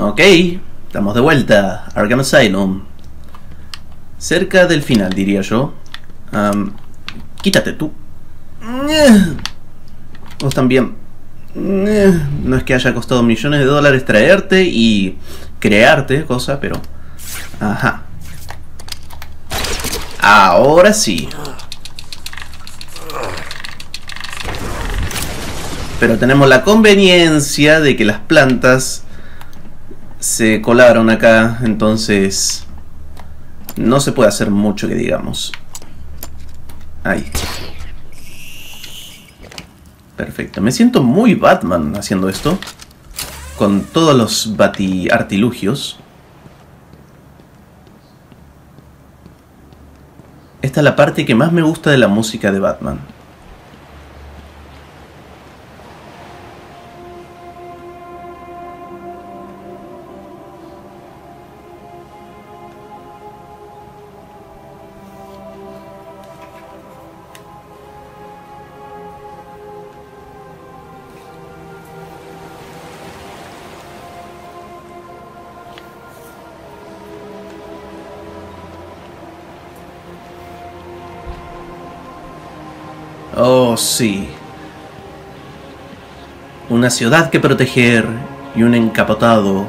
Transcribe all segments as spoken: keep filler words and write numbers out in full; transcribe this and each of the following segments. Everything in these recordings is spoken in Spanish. Ok, estamos de vuelta. Arkham Asylum. Cerca del final, diría yo. Um, quítate tú. Vos también. No es que haya costado millones de dólares traerte y crearte cosa, pero... Ajá. Ahora sí. Pero tenemos la conveniencia de que las plantas se colaron acá, entonces no se puede hacer mucho que digamos. Ahí. Perfecto. Me siento muy Batman haciendo esto. Con todos los bati artilugios. Esta es la parte que más me gusta de la música de Batman. Oh, sí. Una ciudad que proteger y un encapotado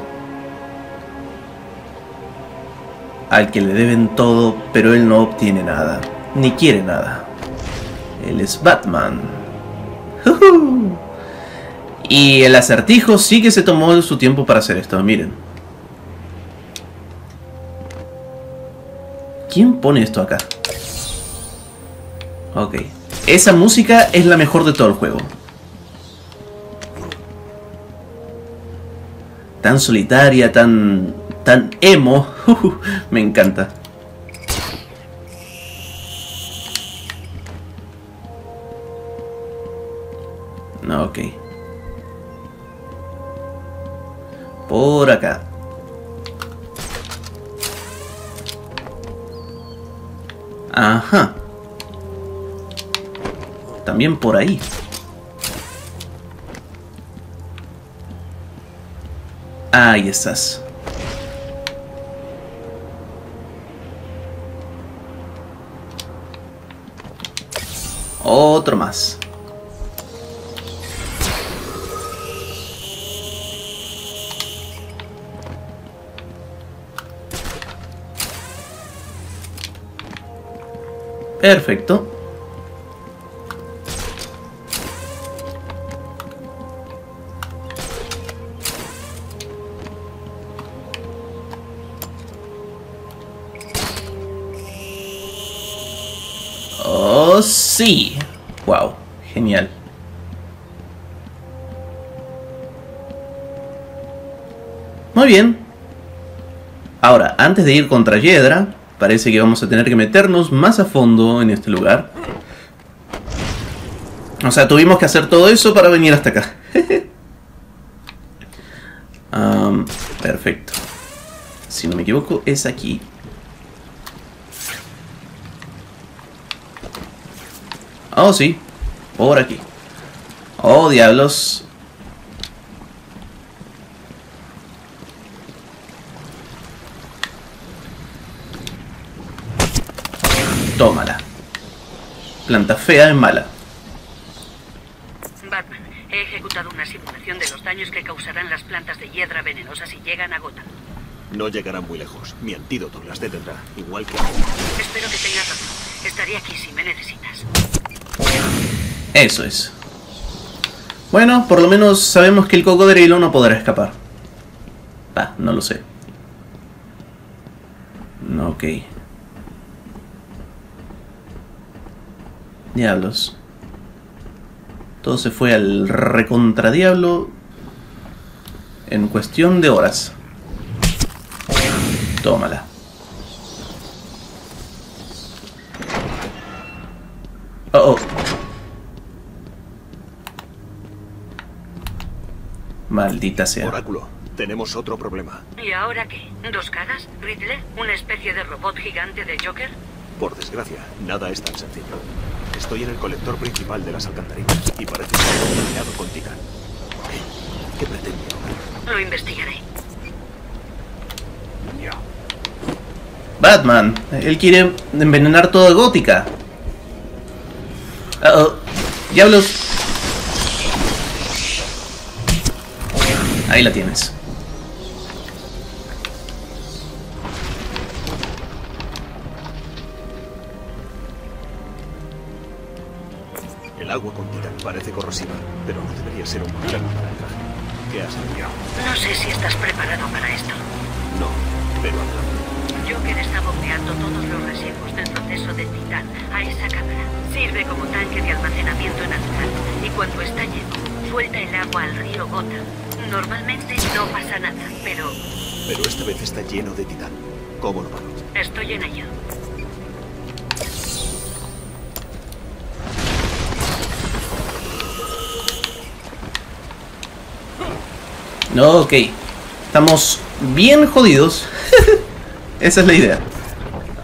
al que le deben todo, pero él no obtiene nada, ni quiere nada. Él es Batman. ¡Jujú! Y el acertijo sí que se tomó su tiempo para hacer esto, miren. ¿Quién pone esto acá? Ok. Esa música es la mejor de todo el juego. Tan solitaria, tan... tan emo. Uh, me encanta. Ok. Por acá. Ajá. También por ahí. Ahí estás. Otro más. Perfecto. Sí, wow, genial. Muy bien. Ahora, antes de ir contra Yedra, parece que vamos a tener que meternos más a fondo en este lugar. O sea, tuvimos que hacer todo eso para venir hasta acá. um, perfecto. Si no me equivoco, es aquí. Oh, sí. Por aquí. Oh, diablos. Tómala. Planta fea es mala. Batman, he ejecutado una simulación de los daños que causarán las plantas de hiedra venenosa si llegan a Gotham. No llegarán muy lejos. Mi antídoto las detendrá, igual que... Espero que tengas razón. Estaré aquí si me necesitas. Eso es. Bueno, por lo menos sabemos que el cocodrilo no podrá escapar. Ah, no lo sé. Ok. Diablos. Todo se fue al recontradiablo en cuestión de horas. Tómala. Oh, oh. Maldita sea. Oráculo, tenemos otro problema. ¿Y ahora qué? ¿Dos caras? ¿Riddler? ¿Una especie de robot gigante de Joker? Por desgracia, nada es tan sencillo. Estoy en el colector principal de las alcantarillas y parece que estoy contaminado con Titán. ¿Qué pretende? Lo investigaré. Batman, él quiere envenenar toda Gótica. Uh-oh. Diablos. Ahí la tienes. El agua con Titán parece corrosiva, pero no debería ser un problema para el traje. ¿Qué has enviado? No sé si estás preparado para esto. No, pero hablamos. Joker está bombeando todos los residuos del proceso de Titán a esa cámara. Sirve como tanque de almacenamiento natural y cuando está lleno, suelta el agua al río Gotham. Normalmente no pasa nada, pero... Pero esta vez está lleno de Titán. ¿Cómo lo vamos? Estoy en ello. No, ok. Estamos bien jodidos. Esa es la idea.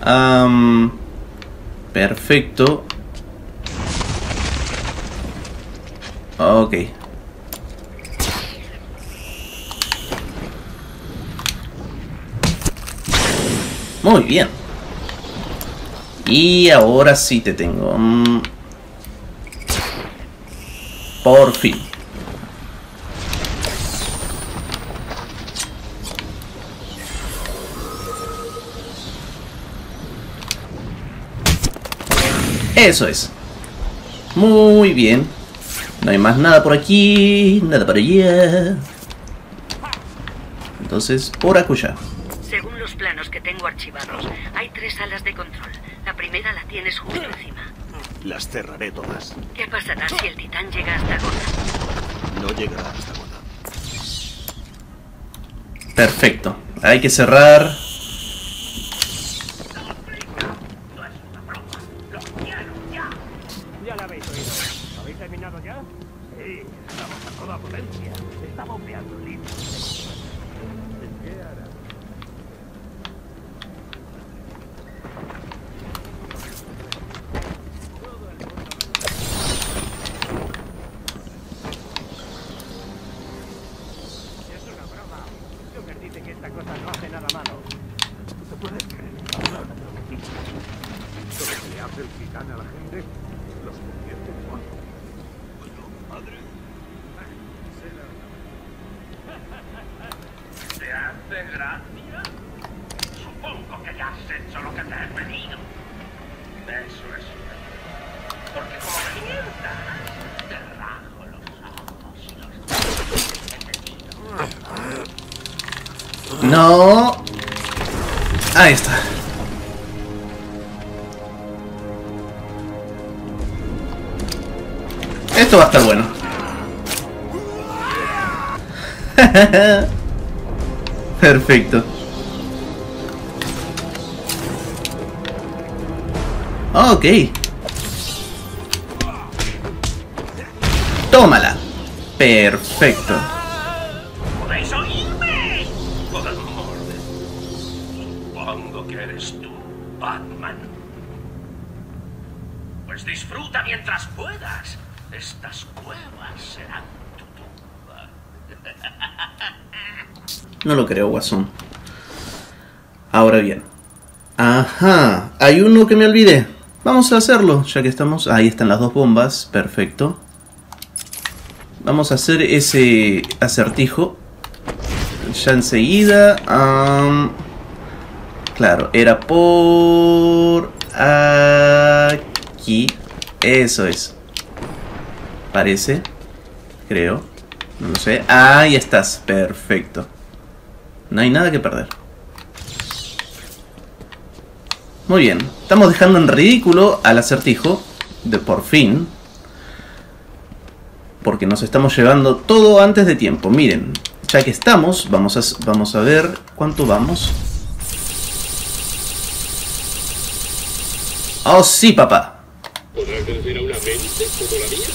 Um, perfecto. Ok. Muy bien. Y ahora sí te tengo. Um, por fin. Eso es. Muy bien. No hay más nada por aquí. Nada para allá. Entonces, por acuya. Según los planos que tengo archivados, hay tres salas de control. La primera la tienes justo encima. Las cerraré todas. ¿Qué pasará si el Titán llega hasta Gotham? No llegará hasta Gotham. Perfecto. Hay que cerrar... No. Ahí está. Esto va a estar bueno. Perfecto. Ok. Tómala. Perfecto. Disfruta mientras puedas. Estas cuevas serán tu tumba. No lo creo, Guasón. Ahora bien. Ajá. Hay uno que me olvidé. Vamos a hacerlo, ya que estamos... Ahí están las dos bombas. Perfecto. Vamos a hacer ese acertijo. Ya enseguida. Um... Claro, era por... aquí. Eso es. Parece. Creo. No lo sé. Ahí estás. Perfecto. No hay nada que perder. Muy bien. Estamos dejando en ridículo al acertijo. De por fin. Porque nos estamos llevando todo antes de tiempo. Miren. Ya que estamos, vamos a, vamos a ver cuánto vamos. Oh, sí, papá. ¿Podrá crecer a una mente como la mía?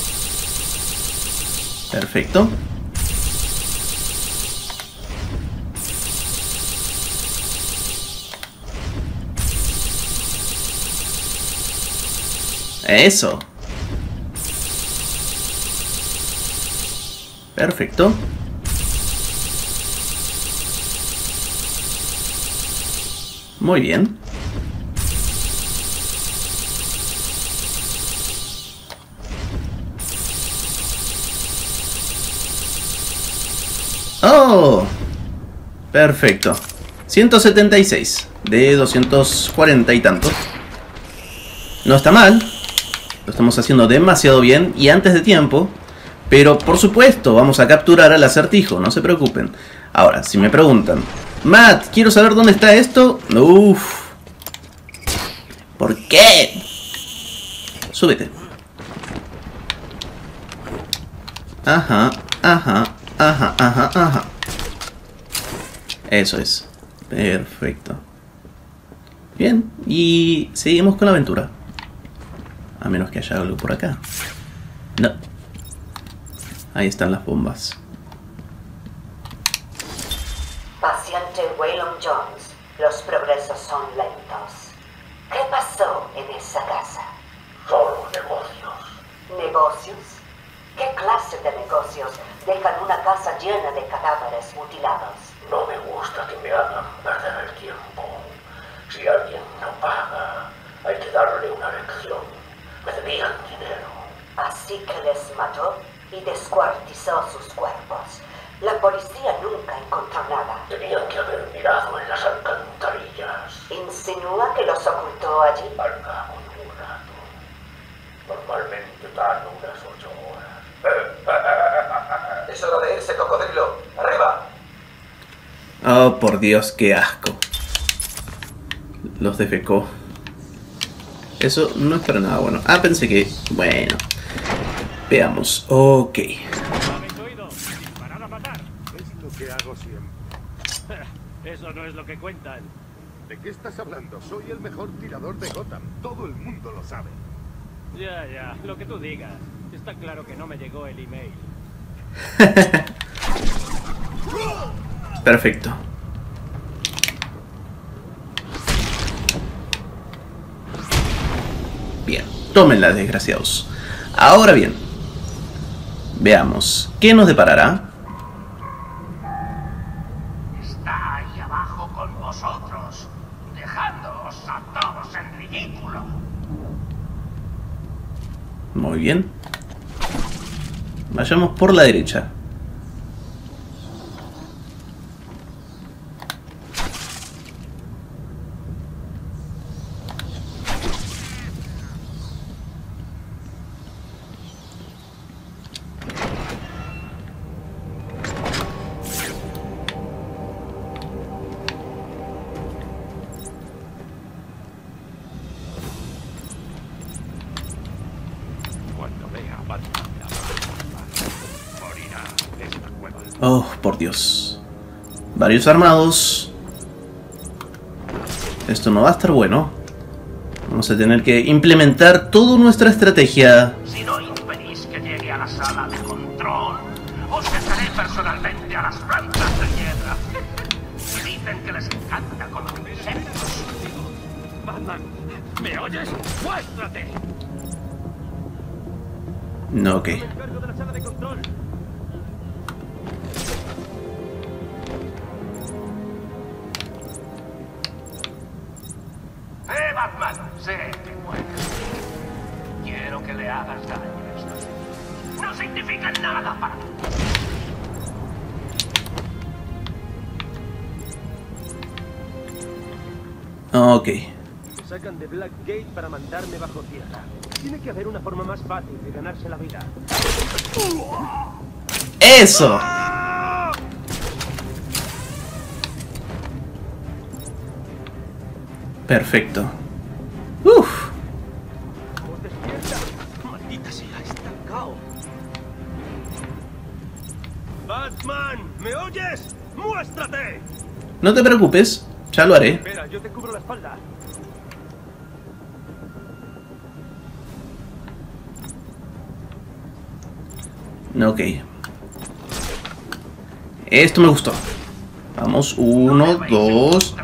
Perfecto. Eso. Perfecto. Muy bien. ¡Oh! Perfecto. ciento setenta y seis de doscientos cuarenta y tantos. No está mal. Lo estamos haciendo demasiado bien y antes de tiempo. Pero por supuesto, vamos a capturar al acertijo, no se preocupen. Ahora, si me preguntan, Matt, quiero saber dónde está esto. Uff. ¿Por qué? Súbete. Ajá, ajá, ajá, ajá, ajá. Eso es. Perfecto. Bien, y seguimos con la aventura. A menos que haya algo por acá. No. Ahí están las bombas. Paciente Waylon Jones, los progresos son lentos. ¿Qué pasó en esa casa? Solo negocios. ¿Negocios? ¿Qué clase de negocios dejan una casa llena de cadáveres mutilados? No me gusta que me hagan perder el tiempo. Si alguien no paga, hay que darle una lección. Me debían dinero. ¿Así que les mató? Y descuartizó sus cuerpos. La policía nunca encontró nada. Tenían que haber mirado en las alcantarillas. ¿Insinúa que los ocultó allí? Al cabo de un rato. Normalmente dan unas ocho horas. Es hora de irse, cocodrilo. ¡Arriba! Oh, por Dios, qué asco. Los defecó. Eso no es para nada bueno. Ah, pensé que... Bueno... Veamos, ok. Es lo que hago siempre. Eso no es lo que cuentan. ¿De qué estás hablando? Soy el mejor tirador de Gotham. Todo el mundo lo sabe. Ya, ya, lo que tú digas. Está claro que no me llegó el email. Perfecto. Bien, tómenla, desgraciados. Ahora bien. Veamos, ¿qué nos deparará? Está ahí abajo con vosotros, dejándoos a todos en ridículo. Muy bien. Vayamos por la derecha. Oh, por Dios. Varios armados. Esto no va a estar bueno. Vamos a tener que implementar toda nuestra estrategia. Si no impedís que llegue a la sala de control, os dejaré personalmente a las plantas de Yedra. Dicen que les encanta con los insectos. Batman, ¿me oyes? ¡Muéstrate! No, ok. Sé que mueres. Quiero que le hagas daño a estos. No significa nada para ti. Ok. Me sacan de Black Gate para mandarme bajo tierra. Tiene que haber una forma más fácil de ganarse la vida. ¡Eso! Perfecto. Uff. Maldita sea, estancado. Batman, ¿me oyes? ¡Muéstrate! No te preocupes, ya lo haré. Espera, yo te cubro la espalda. Ok. Esto me gustó. Vamos, uno, dos.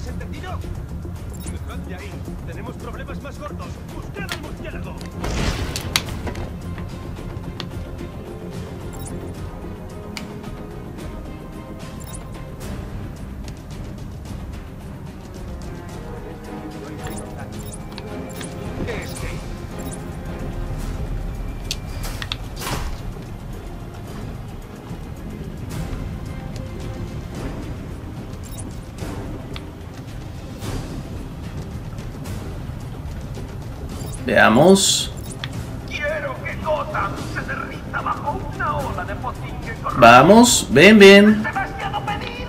¿Oyentes, entendido? Dejad de ahí. Tenemos problemas más gordos. ¡Buscad al murciélago! Veamos. Quiero que Gotham se derrita bajo una ola de potín que corrompe. Vamos, ven, ven. Demasiado pedir.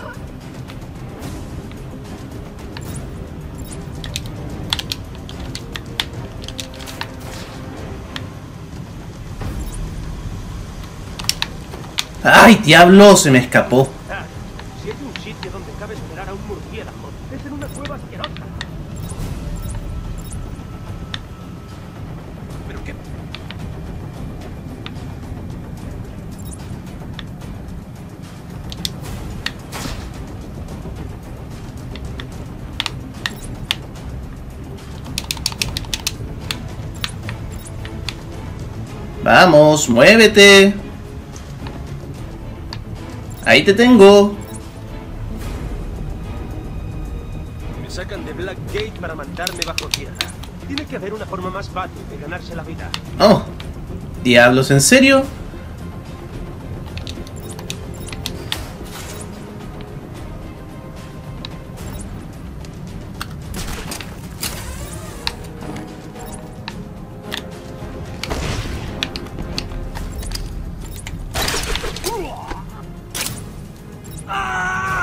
¡Ay, diablo! Se me escapó. Ah, si hay un sitio donde cabe esperar a un murciélago, es en una cueva asquerosa. Vamos, muévete. Ahí te tengo. Me sacan de Black Gate para mandarme bajo tierra. Tiene que haber una forma más fácil de ganarse la vida. Oh, diablos, ¿en serio?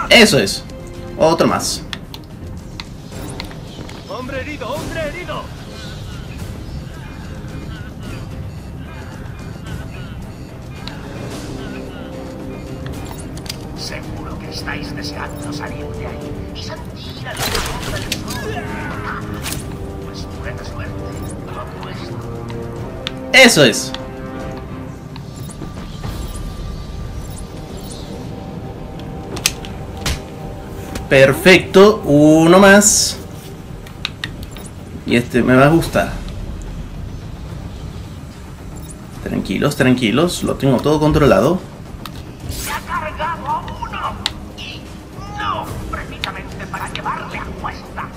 Eso es. Otro más. Hombre herido, hombre herido. Seguro que estáis deseando salir de ahí y sentir a la boca del sol. Pues buena suerte, lo opuesto. Eso es. Perfecto, uno más. Y este me va a gustar. Tranquilos, tranquilos, lo tengo todo controlado. Se ha cargado a uno y no precisamente para llevarle a cuesta.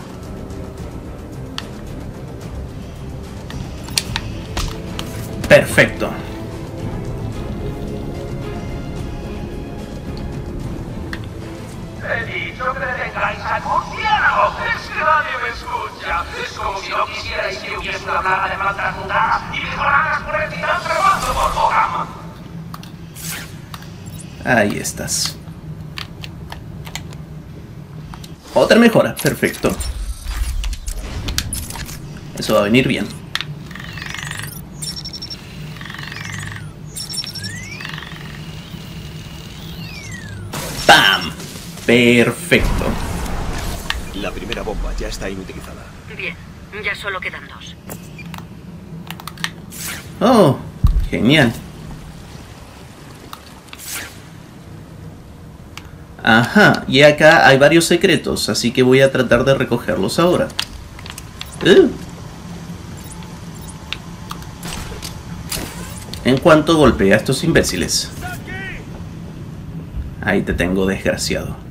Perfecto. Ahí estás. Otra mejora, perfecto. Eso va a venir bien. ¡Pam! Perfecto. La primera bomba ya está inutilizada. Bien, ya solo quedan dos. Oh, genial. Ajá, y acá hay varios secretos, así que voy a tratar de recogerlos ahora. Uh. En cuanto golpea a estos imbéciles. Ahí te tengo, desgraciado.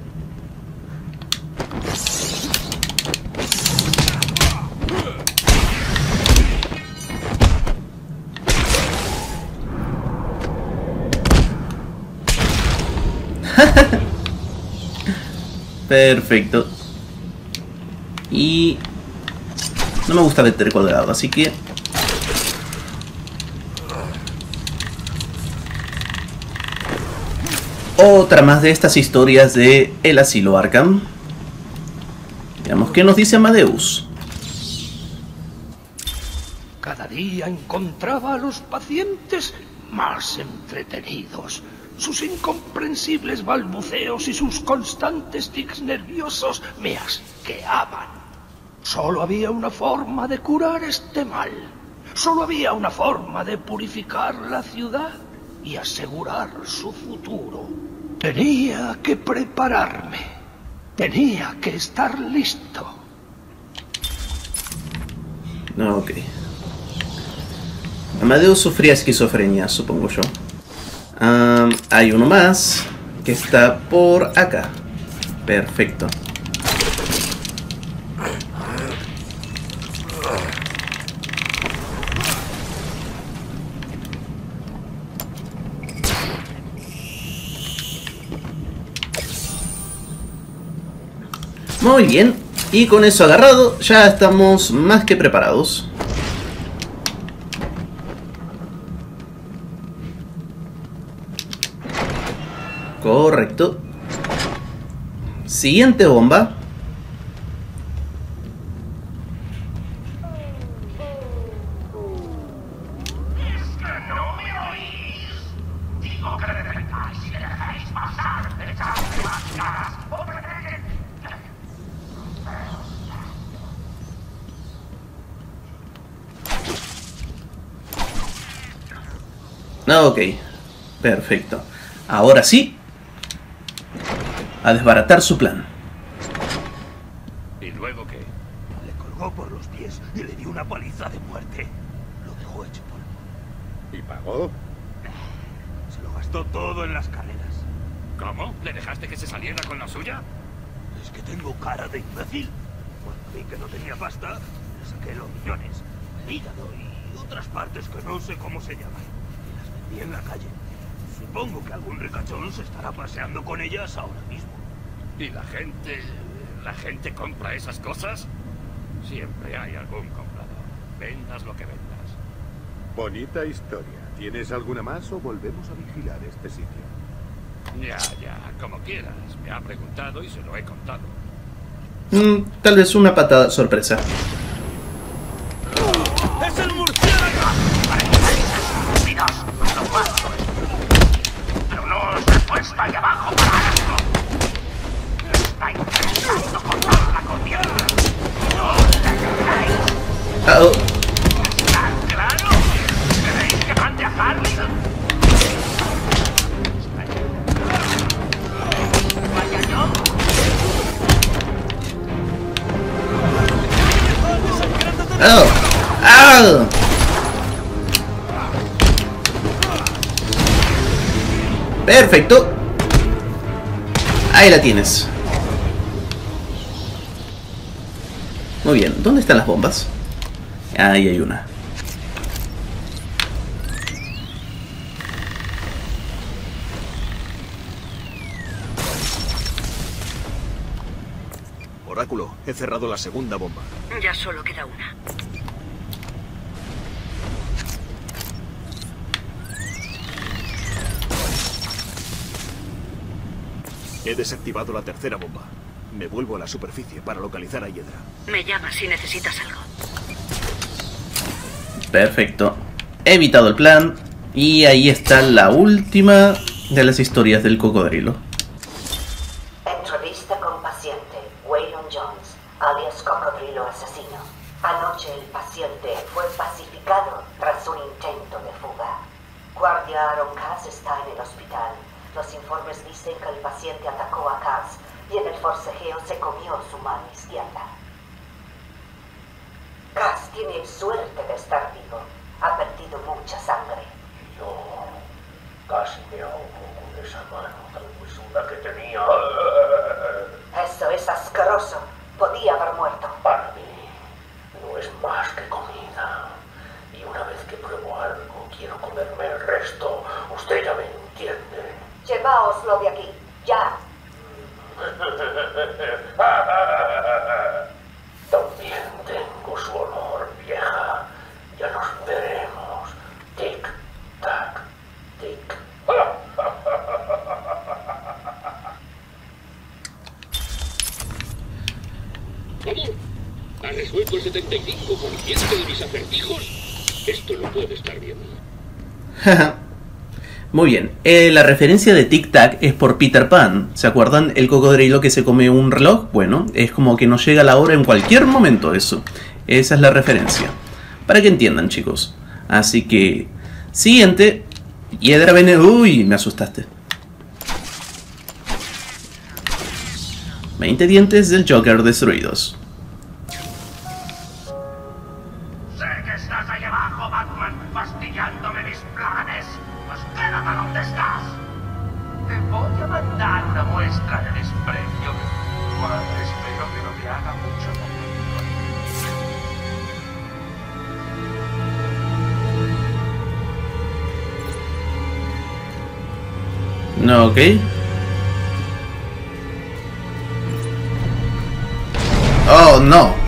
Perfecto. Y no me gusta meter cuadrado, así que otra más de estas historias de el asilo Arkham. Veamos qué nos dice Amadeus. Cada día encontraba a los pacientes más entretenidos. Sus incomprensibles balbuceos y sus constantes tics nerviosos me asqueaban. Solo había una forma de curar este mal. Solo había una forma de purificar la ciudad y asegurar su futuro. Tenía que prepararme. Tenía que estar listo. No, ok. Amadeus sufría esquizofrenia, supongo yo. Um, hay uno más que está por acá. Perfecto. Muy bien, y con eso agarrado ya estamos más que preparados. Correcto. Siguiente bomba. Ok, perfecto. Ahora sí, a desbaratar su plan. ¿Y luego qué? Le colgó por los pies y le dio una paliza de muerte. Lo dejó hecho polvo. ¿Y pagó? Se lo gastó todo en las carreras. ¿Cómo? ¿Le dejaste que se saliera con la suya? Es que tengo cara de imbécil. Cuando vi que no tenía pasta, le saqué los millones, el hígado y otras partes que no sé cómo se llaman. Y en la calle. Supongo que algún ricachón se estará paseando con ellas ahora mismo. ¿Y la gente... la gente compra esas cosas? Siempre hay algún comprador. Vendas lo que vendas. Bonita historia. ¿Tienes alguna más o volvemos a vigilar este sitio? Ya, ya, como quieras. Me ha preguntado y se lo he contado. Mm, tal vez una patada sorpresa. ¡Es el murciélago! Pero no os he puesto ahí abajo para esto. Estáis intentando cortar la corriente. No os dejáis. ¿Está claro? ¿Creéis que van de ajarle? Vaya yo. ¡Ah! ¡Ah! Perfecto. Ahí la tienes. Muy bien. ¿Dónde están las bombas? Ahí hay una. Oráculo, he cerrado la segunda bomba. Ya solo queda una. He desactivado la tercera bomba. Me vuelvo a la superficie para localizar a Yedra. Me llamas si necesitas algo. Perfecto. He evitado el plan. Y ahí está la última de las historias del cocodrilo. Entrevista con paciente Waylon Jones, alias Cocodrilo Asesino. Anoche el paciente fue pacificado tras un intento de fuga. Guardia Aaron Cass está en el hospital. Los informes dicen que el paciente atacó a Cass y en el forcejeo se comió su mano izquierda. Cass tiene suerte de estar vivo. Ha perdido mucha sangre. Yo casi me ahogo con esa mano tan huesuda que tenía. Eso es asqueroso. Podía haber muerto. Para mí no es más que comida. Y una vez que pruebo algo, quiero comerme el resto. Usted ya me entiende. Lleváoslo de aquí, ya. También tengo su olor, vieja. Ya nos veremos. Tic, tac, tic. ¿Ha resuelto el setenta y cinco por ciento de mis acertijos? Esto no puede estar bien. Muy bien, eh, la referencia de Tic Tac es por Peter Pan. ¿Se acuerdan? El cocodrilo que se come un reloj. Bueno, es como que nos llega la hora en cualquier momento eso. Esa es la referencia. Para que entiendan, chicos. Así que... siguiente. Hiedra venenosa... Uy, me asustaste. veinte dientes del Joker destruidos. Sé que estás ahí abajo, Batman, fastidiándome mis planes. Pues quédate donde estás. Te voy a mandar una muestra de desprecio. Bueno, espero que no te haga mucho daño. No, ok. Oh, no.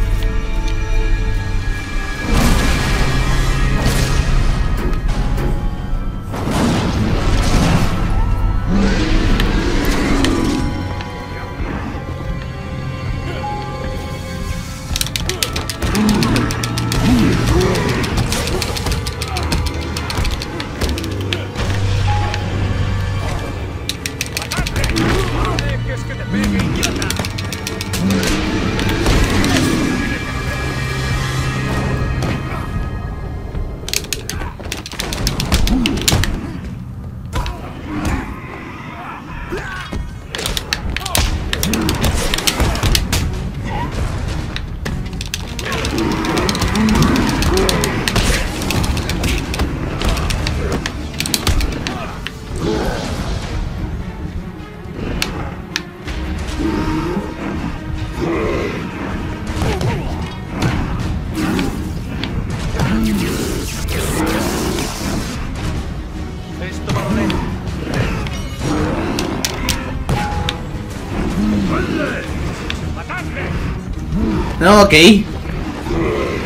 No, ok.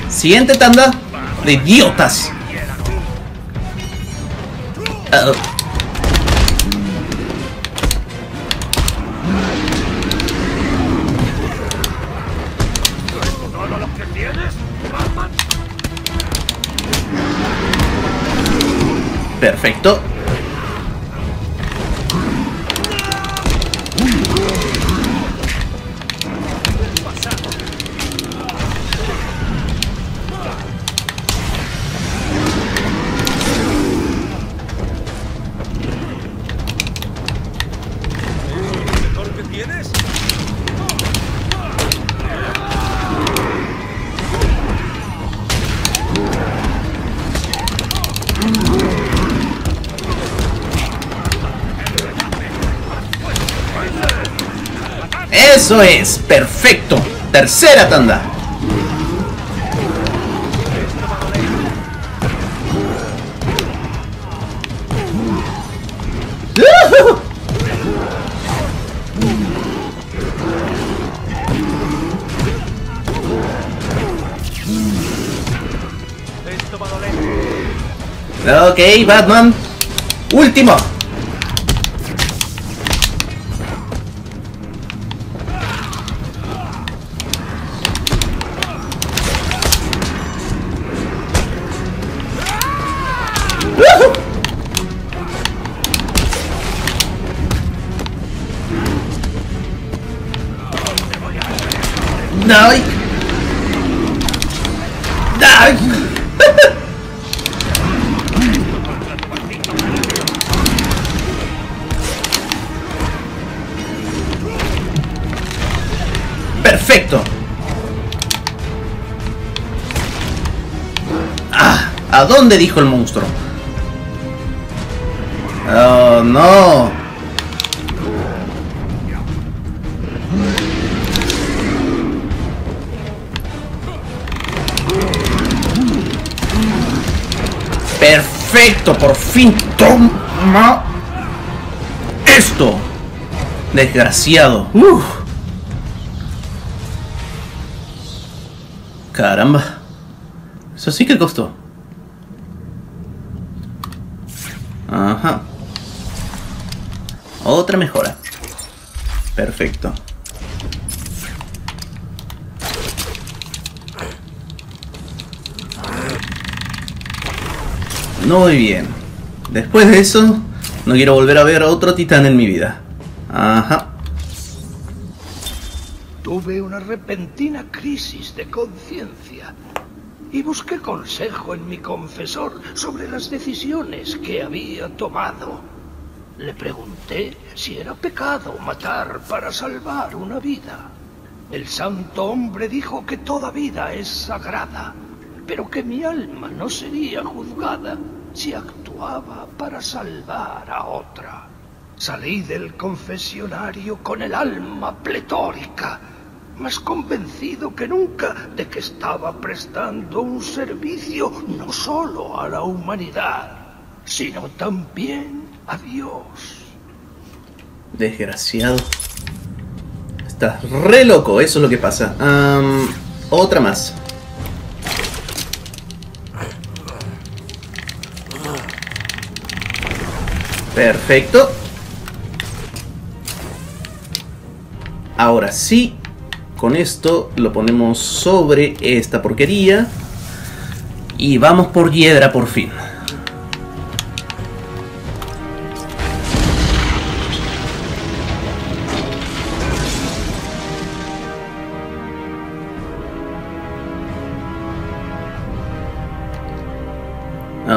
Siguiente tanda de idiotas. Uh -oh. Perfecto. Eso es, perfecto. Tercera tanda. ¡Uh-huh! Ok, Batman. Último. ¡Ay! ¡Ay! Perfecto. Ah, ¿a dónde dijo el monstruo? Oh, no. Perfecto, por fin toma esto, desgraciado. Uf. Caramba, eso sí que costó. Ajá, otra mejora. Perfecto. Muy bien. Después de eso, no quiero volver a ver a otro titán en mi vida. Ajá. Tuve una repentina crisis de conciencia y busqué consejo en mi confesor sobre las decisiones que había tomado. Le pregunté si era pecado matar para salvar una vida. El santo hombre dijo que toda vida es sagrada, pero que mi alma no sería juzgada si actuaba para salvar a otra. Salí del confesionario con el alma pletórica, más convencido que nunca de que estaba prestando un servicio no solo a la humanidad, sino también a Dios. Desgraciado. Estás re loco, eso es lo que pasa. Um, otra más. Perfecto. Ahora sí, con esto lo ponemos sobre esta porquería. Y vamos por Yedra por fin.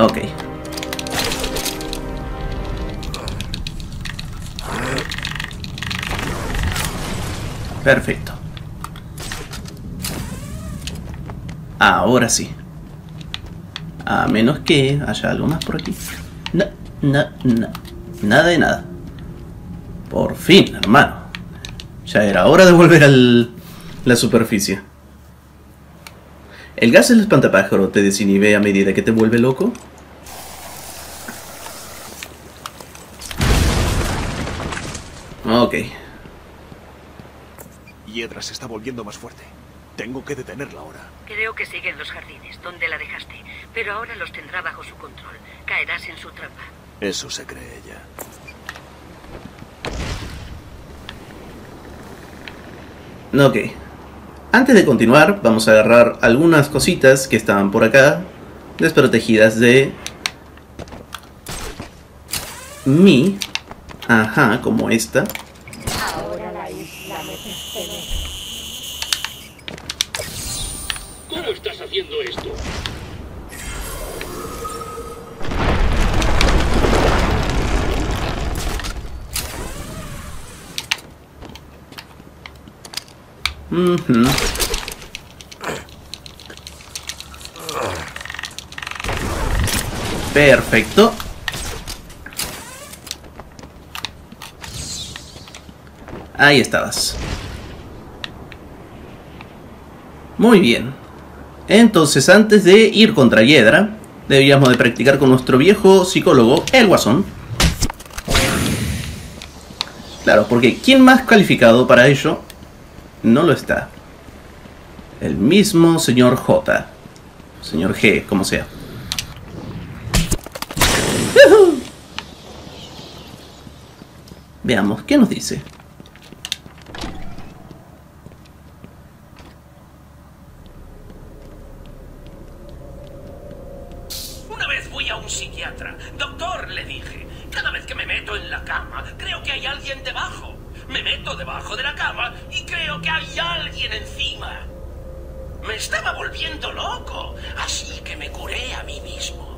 Ok. Perfecto. Ahora sí. A menos que haya algo más por aquí. No, no, no. Nada de nada. Por fin, hermano. Ya era hora de volver a la superficie. ¿El gas del espantapájaro te desinhibe a medida que te vuelve loco? Ok. Hiedra se está volviendo más fuerte. Tengo que detenerla ahora. Creo que sigue en los jardines, donde la dejaste. Pero ahora los tendrá bajo su control. Caerás en su trampa. Eso se cree ella. Ok. Antes de continuar, vamos a agarrar algunas cositas que estaban por acá, desprotegidas de mí. Ajá, como esta. Ahora la isla me pertenece. ¿Cómo estás haciendo esto? Uh-huh. Perfecto. Ahí estabas. Muy bien. Entonces, antes de ir contra Yedra, debíamos de practicar con nuestro viejo psicólogo, el Guasón. Claro, porque ¿quién más calificado para ello? No lo está. El mismo señor J. Señor G, como sea. ¡Yuhu! Veamos, ¿qué nos dice? Una vez fui a un psiquiatra. Doctor, le dije, cada vez que me meto en la cama, creo que hay alguien debajo. Me meto debajo de la cama y creo que hay alguien encima. Me estaba volviendo loco, así que me curé a mí mismo.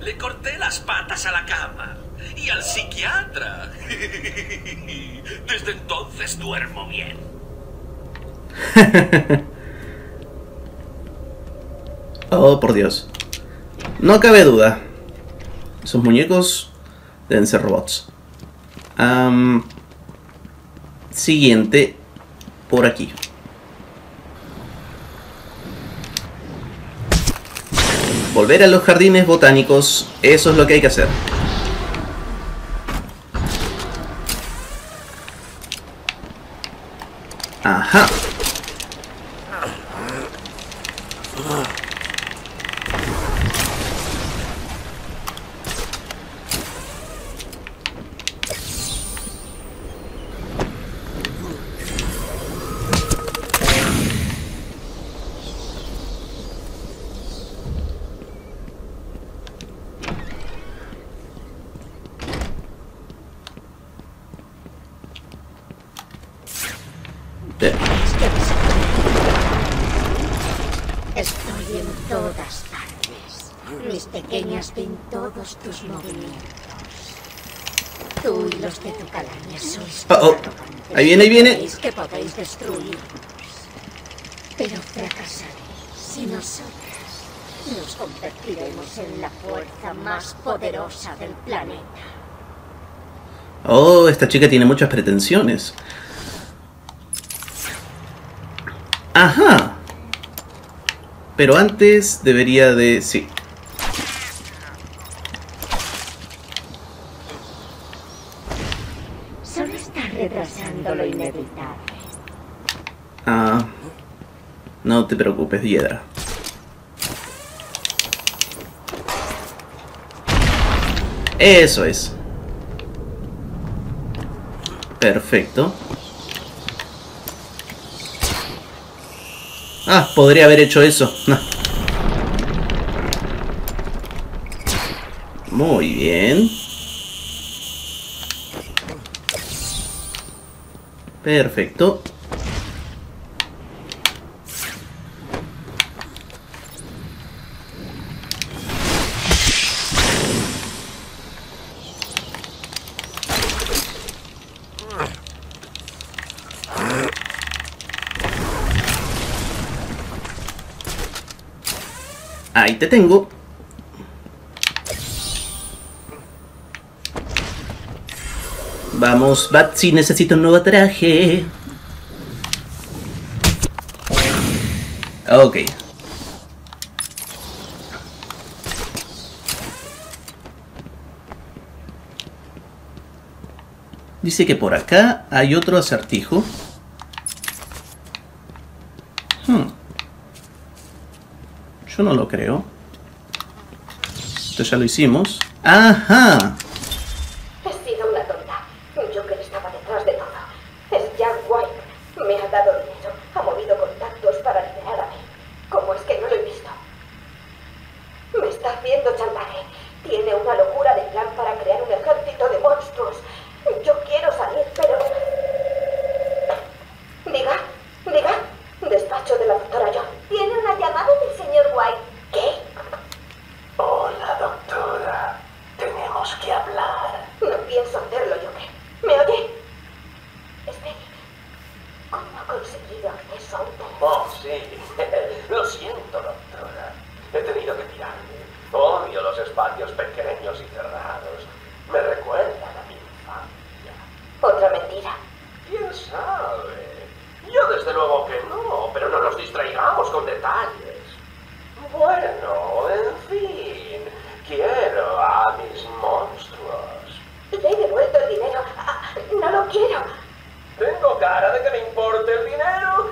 Le corté las patas a la cama y al psiquiatra. Desde entonces duermo bien. Oh, por Dios. No cabe duda. Esos muñecos deben ser robots. Um, siguiente por aquí. Volver a los jardines botánicos, eso es lo que hay que hacer. Ajá. Estoy en todas partes. Mis pequeñas ven todos tus movimientos. Tú y los de tu calaña sois... Oh, oh. Ahí viene, ahí viene. Sabéis que podéis destruirnos. Pero fracasaréis si nosotras nos convertiremos en la fuerza más poderosa del planeta. Oh, esta chica tiene muchas pretensiones. Ajá. Pero antes debería de... sí. Solo estás retrasando lo inevitable. Ah. No te preocupes, Yedra. Eso es. Perfecto. Ah, podría haber hecho eso. No. Muy bien. Perfecto. Ahí te tengo. Vamos, Batsy, necesito un nuevo traje. Ok. Dice que por acá hay otro acertijo. Hmm. Yo no lo creo. Esto ya lo hicimos. ¡Ajá! He sido una tonta. El Joker estaba detrás de todo. Es Jack White. Me ha dado dinero. Ha movido contactos para liberarme. ¿Cómo es que no lo he visto? Me está haciendo chantaje. Tiene una locura de plan para crear un ejército de monstruos. Yo quiero salir, pero... Diga, diga. Despacho de la doctora Jones. Tiene una llamada del señor White. ¿Qué? Hola, doctora. Tenemos que hablar. No pienso hacerlo, Joker. ¿Me oye? Espere. ¿Cómo ha conseguido acceso a un teléfono? Oh, sí. Lo siento, doctora. He tenido que tirarme. Odio los espacios pequeños y cerrados. Me recuerdan a mi infancia. Otra mentira. ¿Quién sabe? Yo desde luego que no, pero no nos distraigamos con detalles. Bueno, en fin, quiero a mis monstruos. Le he devuelto el dinero. No lo quiero. Tengo cara de que me importe el dinero.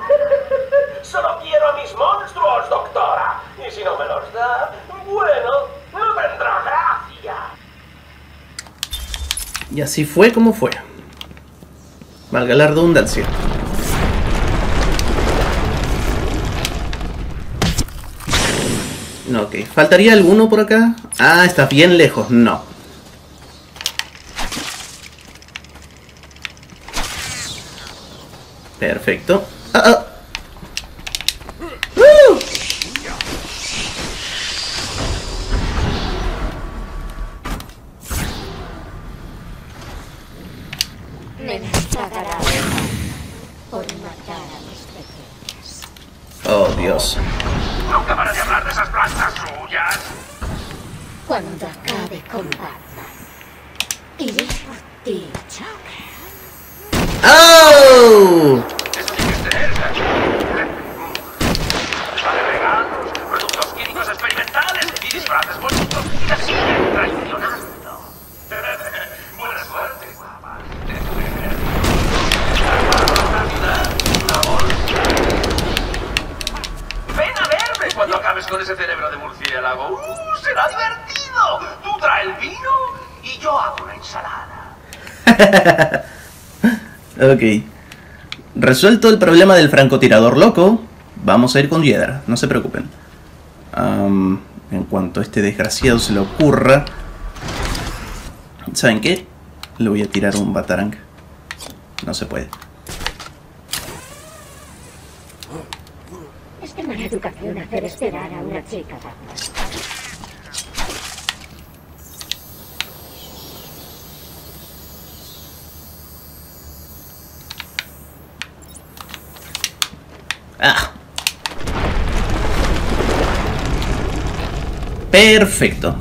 Solo quiero a mis monstruos, doctora. Y si no me los da, bueno, no tendrá gracia. Y así fue como fue. Valga la redundancia. Ok, ¿faltaría alguno por acá? Ah, está bien lejos, no. Perfecto. Ah, ah. ¡Uh! Me pagará por matar a mis pequeños. Oh, Dios. Nunca para de hablar de esas plantas suyas. Cuando acabe con Batman, iré por ti, Joker. ¡Oh! Vale, regalos, productos químicos experimentales y disfraces bonitos y así me traicionando. Buena suerte, guapa. Te tuve que... ¡Ven a verme cuando acabes con ese cerebro de murciélago! ¡Uh, será divertido! Tú trae el vino y yo hago una ensalada. Ok. Resuelto el problema del francotirador loco, vamos a ir con Yedra, no se preocupen. Um, en cuanto a este desgraciado se le ocurra... ¿Saben qué? Le voy a tirar un batarang. No se puede. Es de mala educación hacer esperar a una chica. Ah. Perfecto.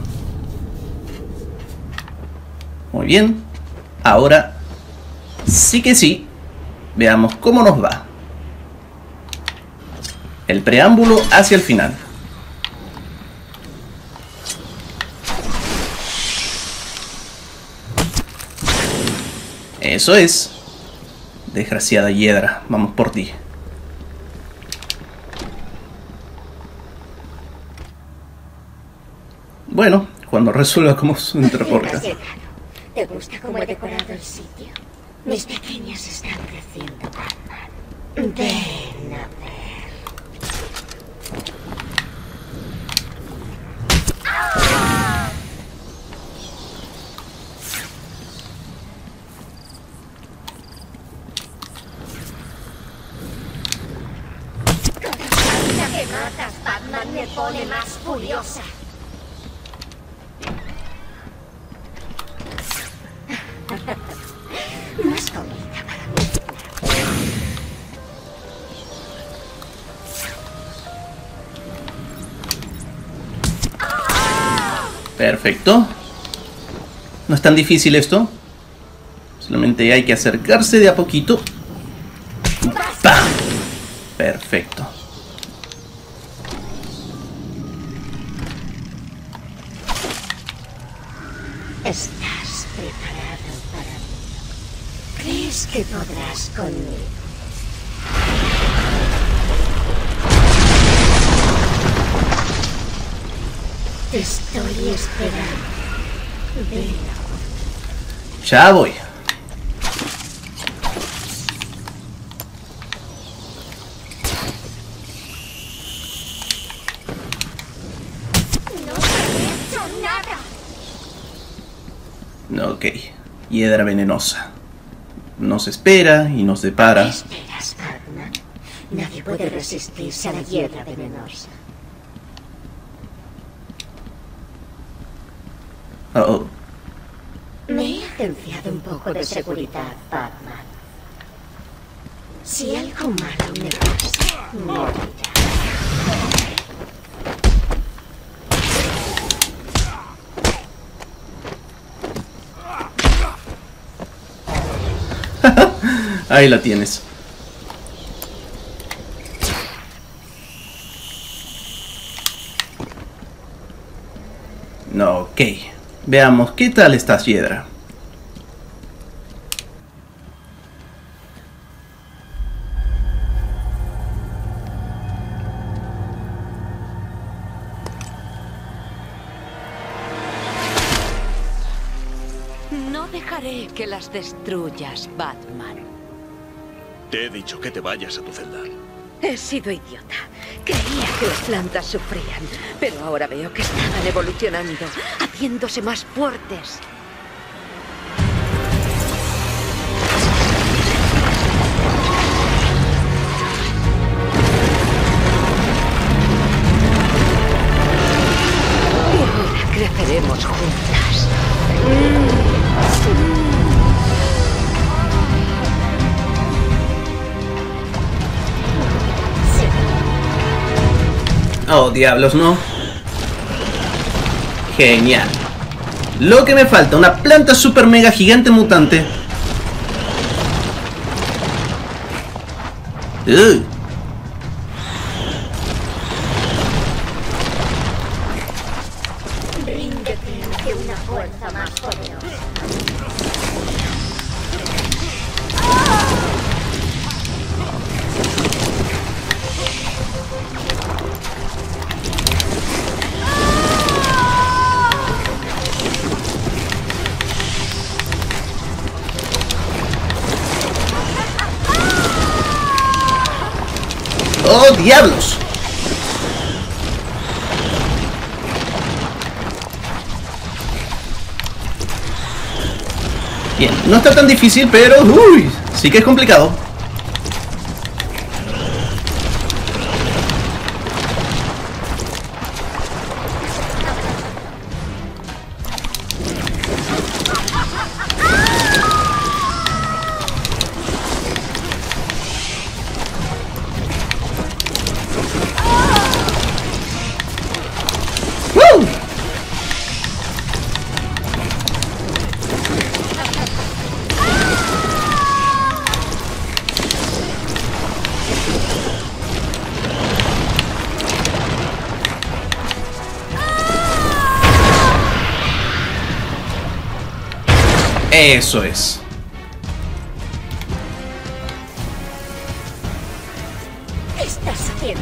Muy bien. Ahora sí que sí. Veamos cómo nos va. El preámbulo hacia el final. Eso es. Desgraciada Hiedra, vamos por ti. Bueno, cuando resuelva cómo se entreporta. ¿Te gusta cómo he decorado el sitio? Mis pequeñas están creciendo, Batman. Ven a ver. Cada vez que matas, Batman me pone más furiosa. Perfecto. No es tan difícil esto. Solamente hay que acercarse de a poquito. ¡Pam! Perfecto. ¿Estás preparado para mí? ¿Crees que podrás conmigo? Estoy esperando. Ven. Ya voy. No te he hecho nada. Ok. Hiedra venenosa. Nos espera y nos depara. ¿Qué esperas, Batman? Nadie puede resistirse a la hiedra venenosa. Uh -oh. Me he agenciado un poco de seguridad, Batman. Si algo malo me pasa, morirá. Ahí la tienes. No, ok. Veamos, ¿qué tal estás, Hiedra? No dejaré que las destruyas, Batman. Te he dicho que te vayas a tu celda. He sido idiota. Creía que las plantas sufrían, pero ahora veo que estaban evolucionando, haciéndose más fuertes. Y ahora creceremos juntas. Mm. Mm. Oh, diablos, no. Genial. Lo que me falta, una planta super mega gigante mutante. Uh. ¡Oh, diablos! Bien, no está tan difícil, pero... ¡Uy! Sí que es complicado. Eso es. ¿Qué estás haciendo?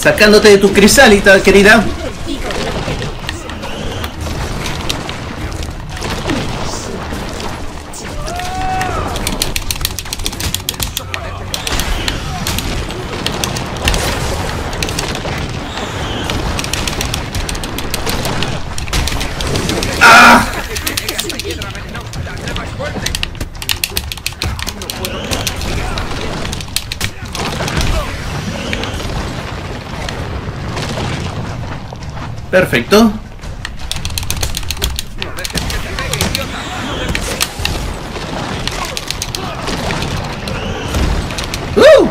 Sacándote de tu crisálida, querida. Perfecto. ¡Uh!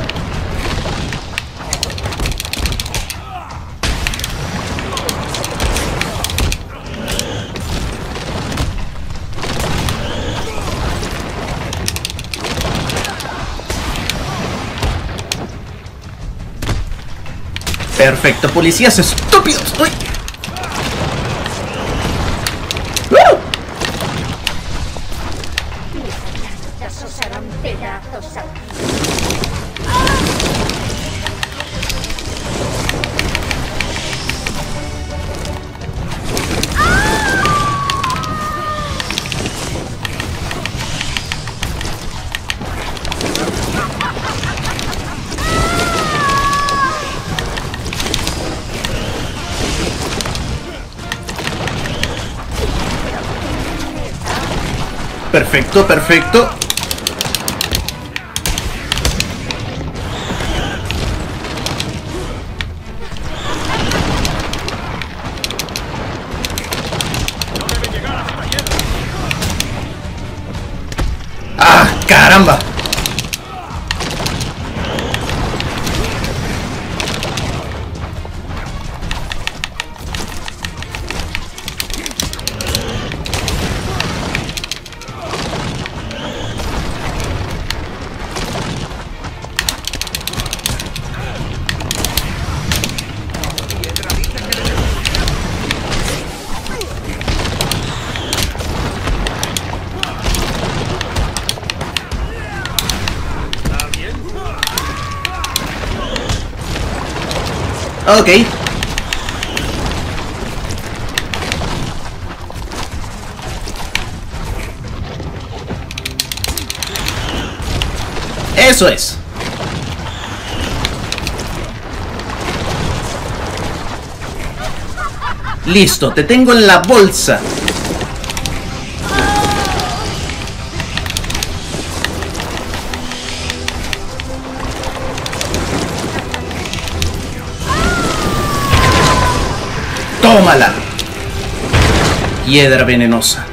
Perfecto, policías estúpidos. ¡Uy! Perfecto, perfecto. Ah, caramba. Ok. Eso es. Listo, te tengo en la bolsa. Tómala, hiedra venenosa.